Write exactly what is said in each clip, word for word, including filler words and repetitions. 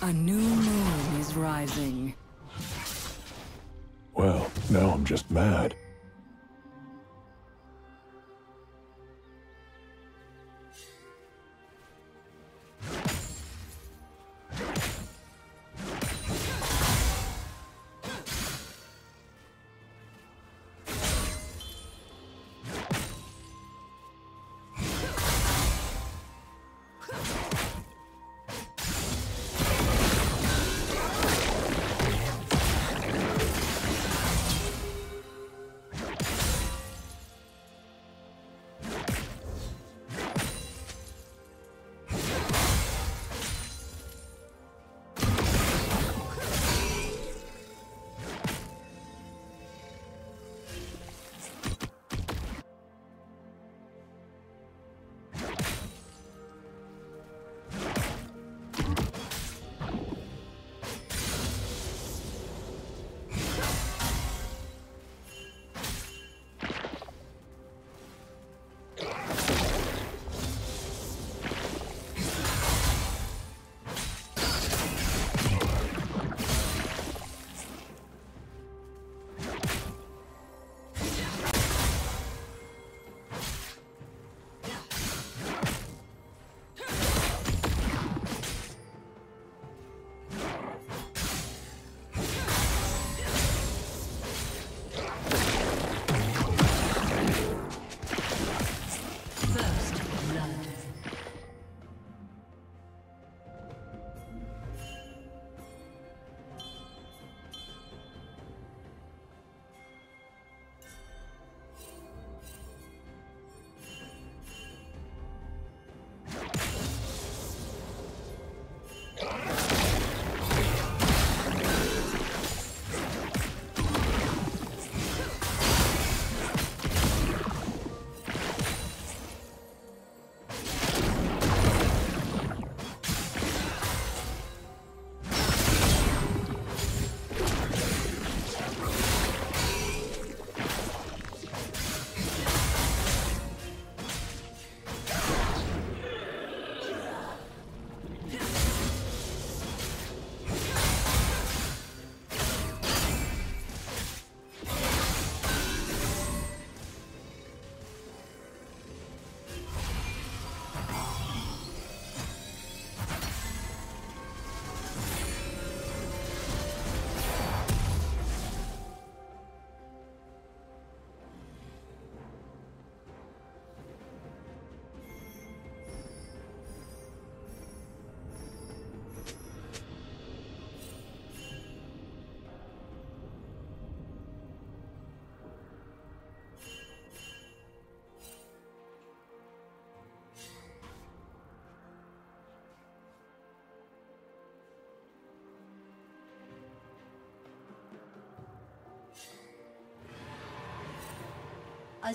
A new moon is rising. Well, now I'm just mad. A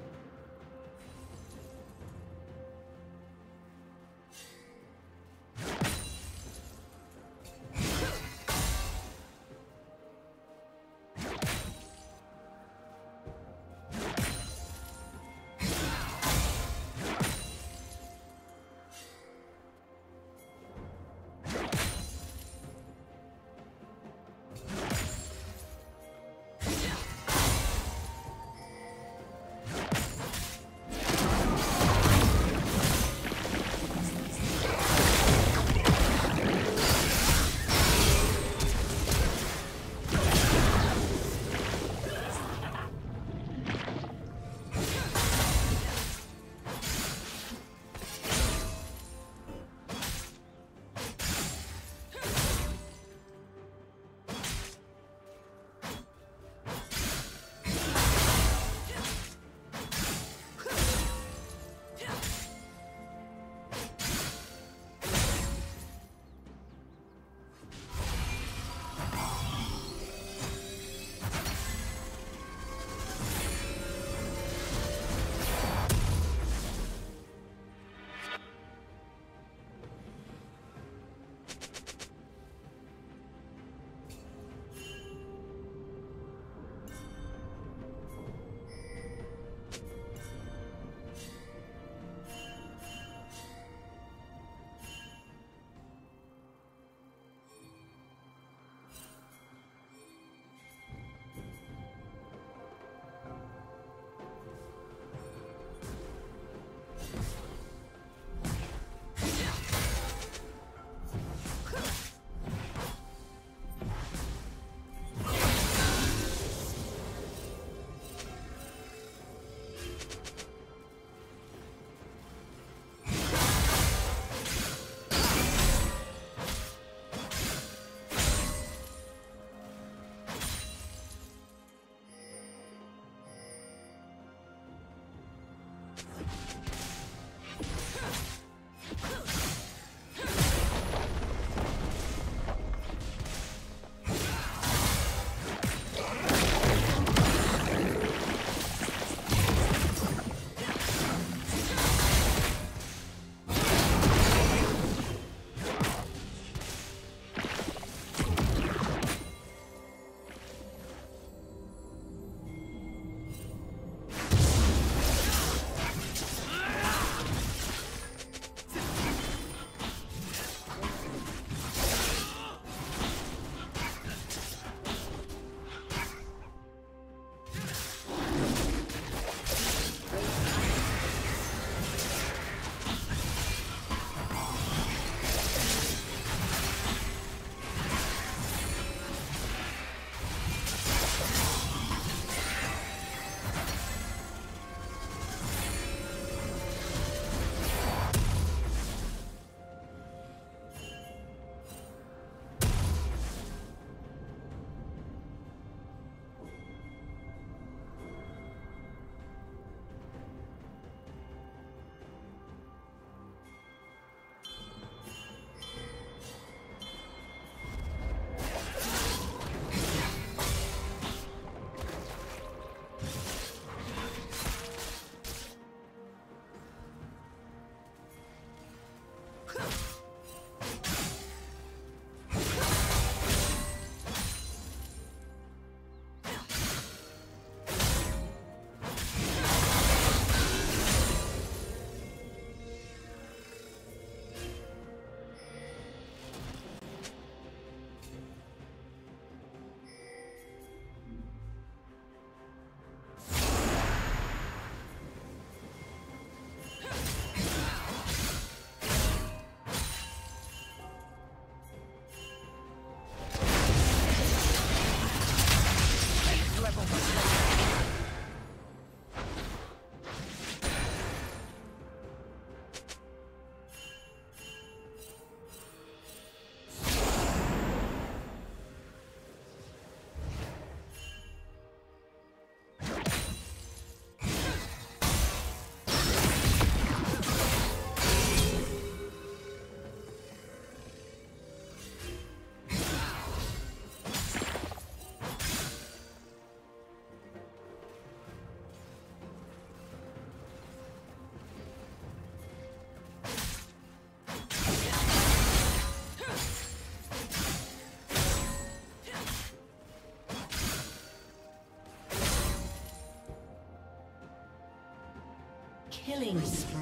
Killing spree.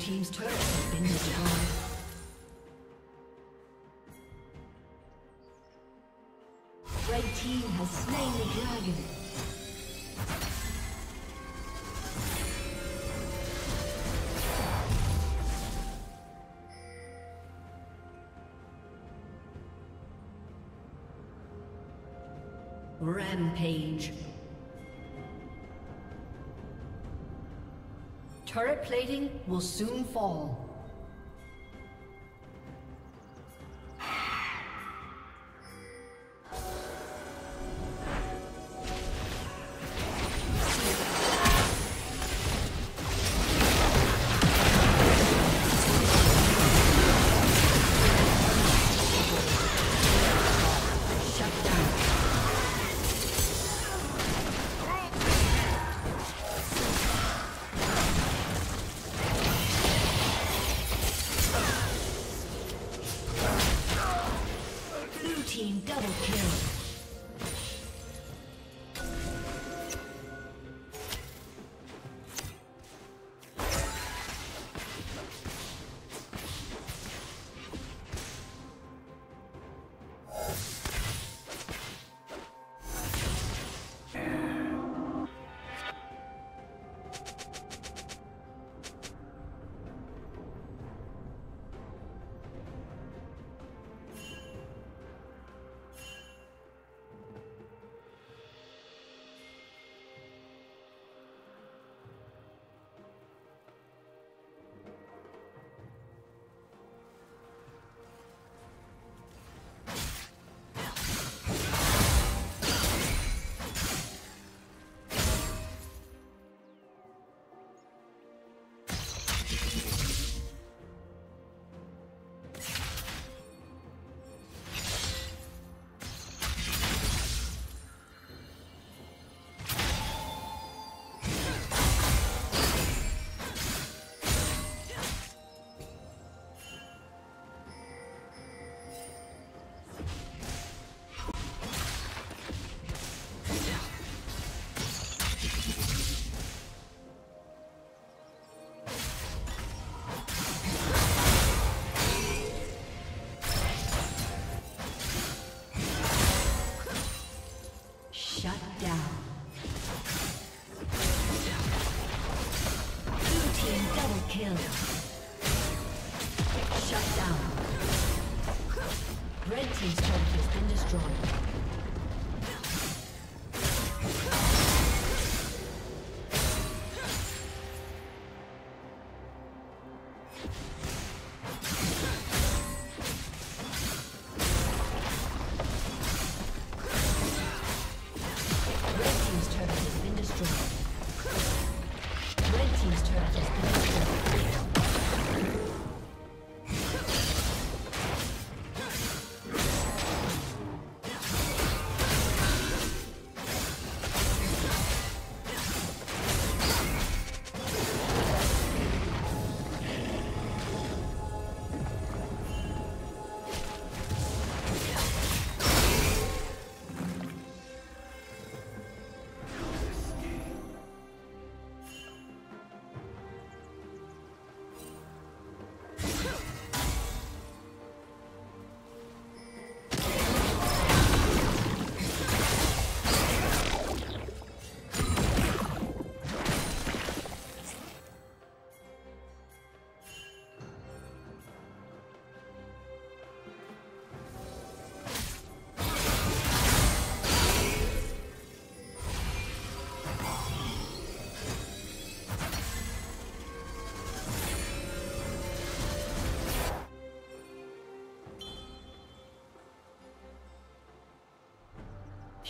Team's turret has been destroyed. Red team has slain the dragon. Rampage. Turret plating will soon fall. Shut down. Blue team double kill. Shut down. Red team's turret has been destroyed.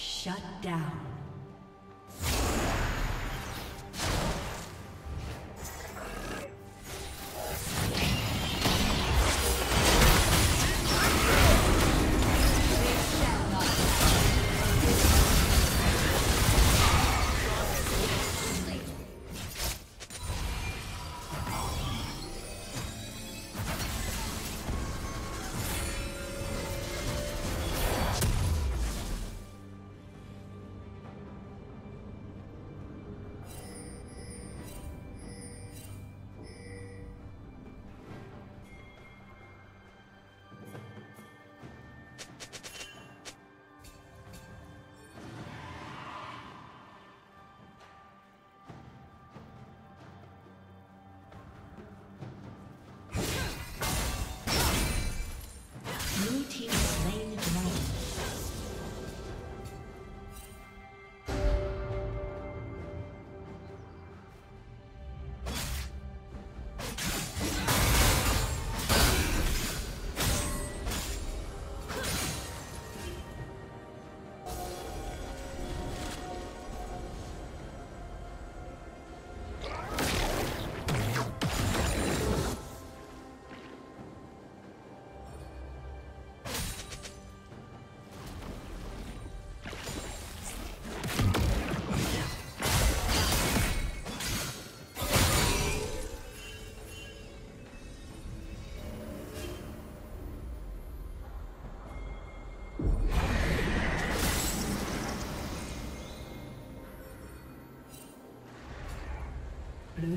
Shut down. Blue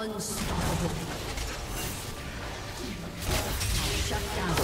Unstoppable. Shut down.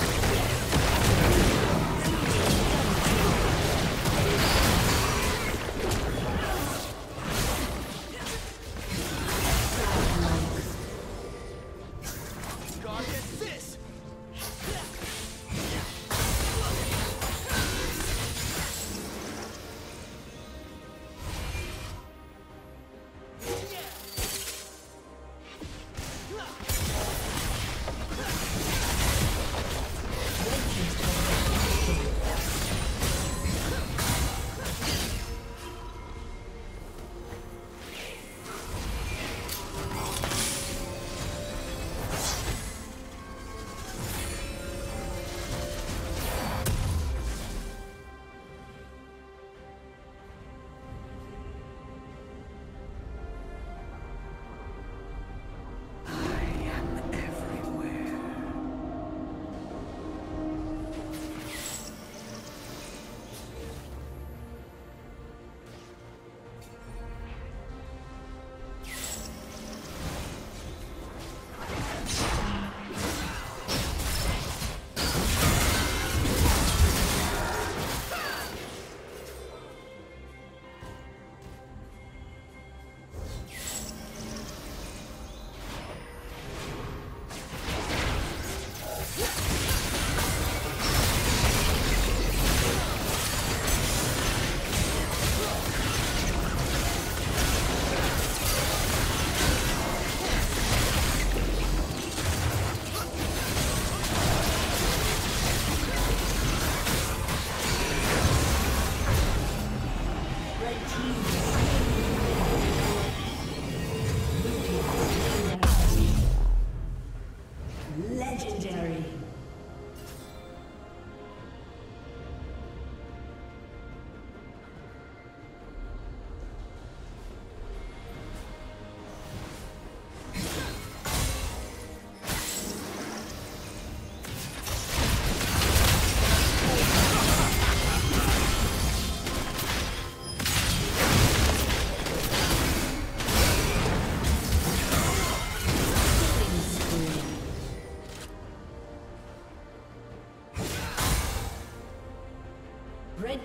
Red